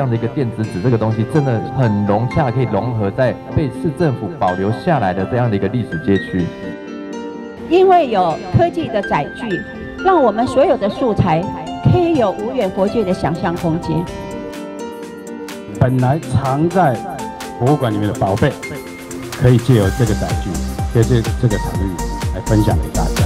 样的一个电子纸这个东西，真的很融洽，可以融合在被市政府保留下来的这样的一个历史街区。因为有科技的载具，让我们所有的素材可以有无远弗届的想象空间。本来藏在博物馆里面的宝贝，可以借由这个载具，借这个场域来分享给大家。